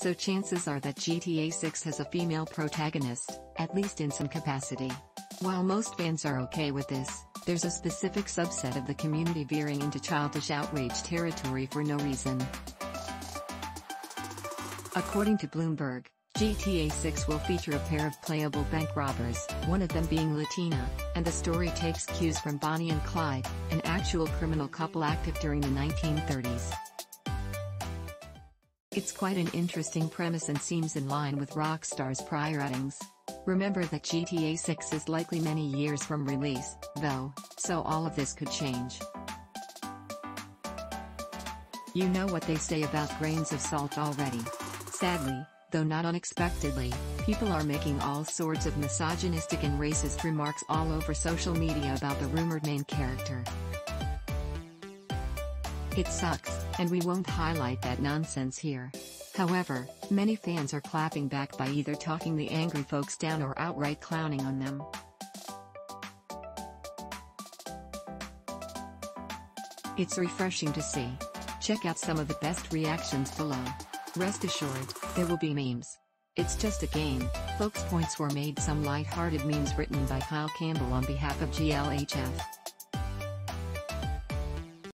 so chances are that GTA 6 has a female protagonist, at least in some capacity. While most fans are okay with this, there's a specific subset of the community veering into childish outrage territory for no reason. According to Bloomberg, GTA 6 will feature a pair of playable bank robbers, one of them being Latina, and the story takes cues from Bonnie and Clyde, an actual criminal couple active during the 1930s. It's quite an interesting premise and seems in line with Rockstar's prior outings. Remember that GTA 6 is likely many years from release, though, so all of this could change. You know what they say about grains of salt already. Sadly, though not unexpectedly, people are making all sorts of misogynistic and racist remarks all over social media about the rumored main character. It sucks, and we won't highlight that nonsense here. However, many fans are clapping back by either talking the angry folks down or outright clowning on them. It's refreshing to see. Check out some of the best reactions below. Rest assured, there will be memes. It's just a game, folks. Points were made. Some lighthearted memes written by Kyle Campbell on behalf of GLHF.